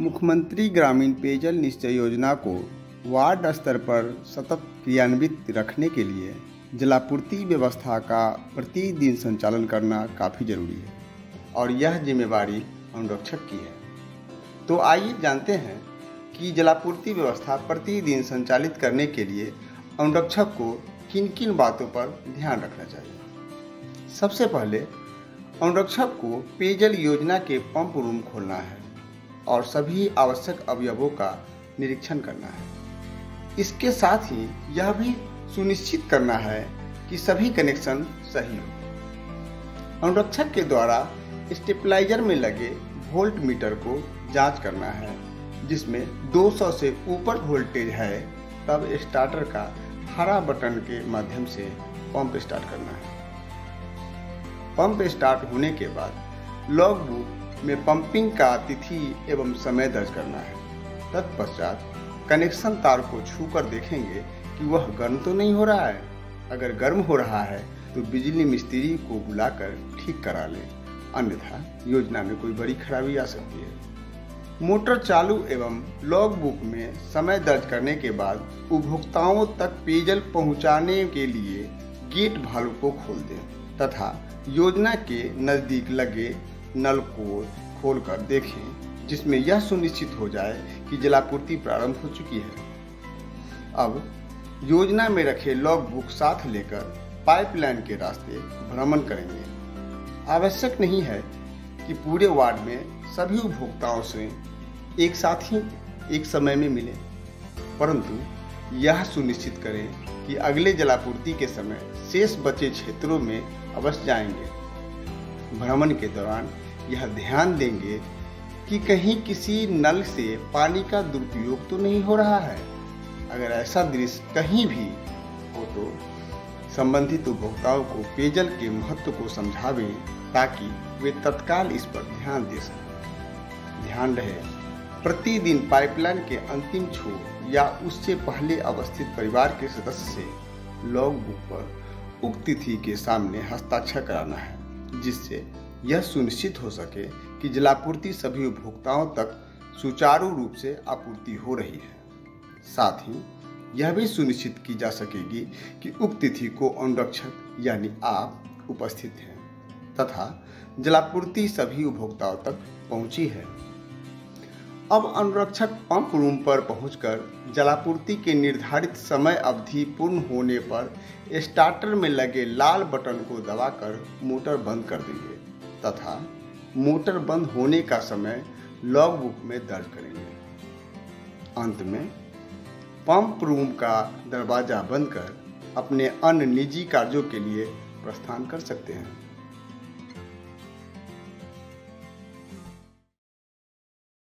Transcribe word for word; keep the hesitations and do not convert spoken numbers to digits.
मुख्यमंत्री ग्रामीण पेयजल निश्चय योजना को वार्ड स्तर पर सतत क्रियान्वित रखने के लिए जलापूर्ति व्यवस्था का प्रतिदिन संचालन करना काफ़ी जरूरी है और यह जिम्मेवारी अनुरक्षक की है। तो आइए जानते हैं कि जलापूर्ति व्यवस्था प्रतिदिन संचालित करने के लिए अनुरक्षक को किन किन बातों पर ध्यान रखना चाहिए। सबसे पहले अनुरक्षक को पेयजल योजना के पंप रूम खोलना है और सभी आवश्यक अवयवों का निरीक्षण करना है। इसके साथ ही यह भी सुनिश्चित करना है कि सभी कनेक्शन सही हो। अनुरक्षक के द्वारा स्टेबलाइजर में लगे वोल्ट मीटर को जांच करना है, जिसमें दो सौ से ऊपर वोल्टेज है तब स्टार्टर का हरा बटन के माध्यम से पंप स्टार्ट करना है। पंप स्टार्ट होने के बाद लॉग बुक में पंपिंग का तिथि एवं समय दर्ज करना है। तत्पश्चात कनेक्शन तार को छूकर देखेंगे कि वह गर्म तो नहीं हो रहा है। अगर गर्म हो रहा है तो बिजली मिस्त्री को बुलाकर ठीक करा लें, अन्यथा योजना में कोई बड़ी खराबी आ सकती है। मोटर चालू एवं लॉग बुक में समय दर्ज करने के बाद उपभोक्ताओं तक पेयजल पहुंचाने के लिए गेट भालू को खोल दें तथा योजना के नज़दीक लगे नल को खोलकर देखें, जिसमें यह सुनिश्चित हो जाए कि जलापूर्ति प्रारंभ हो चुकी है। अब योजना में रखे लॉग बुक साथ लेकर पाइपलाइन के रास्ते भ्रमण करेंगे। आवश्यक नहीं है कि पूरे वार्ड में सभी उपभोक्ताओं से एक साथ ही एक समय में मिले, परंतु यह सुनिश्चित करें कि अगले जलापूर्ति के समय शेष बचे क्षेत्रों में अवश्य जाएंगे। भ्रमण के दौरान यह ध्यान देंगे कि कहीं किसी नल से पानी का दुरुपयोग तो नहीं हो रहा है। अगर ऐसा दृश्य कहीं भी हो तो संबंधित उपभोक्ताओं को पेयजल के महत्व को समझावें ताकि वे तत्काल इस पर ध्यान दे सकें। ध्यान रहे, प्रतिदिन पाइपलाइन के अंतिम छोर या उससे पहले अवस्थित परिवार के सदस्य से लॉग बुक पर उक्त तिथि के सामने हस्ताक्षर कराना है, जिससे यह सुनिश्चित हो सके कि जलापूर्ति सभी उपभोक्ताओं तक सुचारू रूप से आपूर्ति हो रही है। साथ ही यह भी सुनिश्चित की जा सकेगी कि उक्त तिथि को अनुरक्षक यानी आप उपस्थित हैं तथा जलापूर्ति सभी उपभोक्ताओं तक पहुंची है। अब अनुरक्षक पंप रूम पर पहुंचकर जलापूर्ति के निर्धारित समय अवधि पूर्ण होने पर स्टार्टर में लगे लाल बटन को दबाकर मोटर बंद कर देंगे तथा मोटर बंद होने का समय लॉग बुक में दर्ज करेंगे। अंत में पंप रूम का दरवाजा बंद कर अपने अन्य निजी कार्यों के लिए प्रस्थान कर सकते हैं।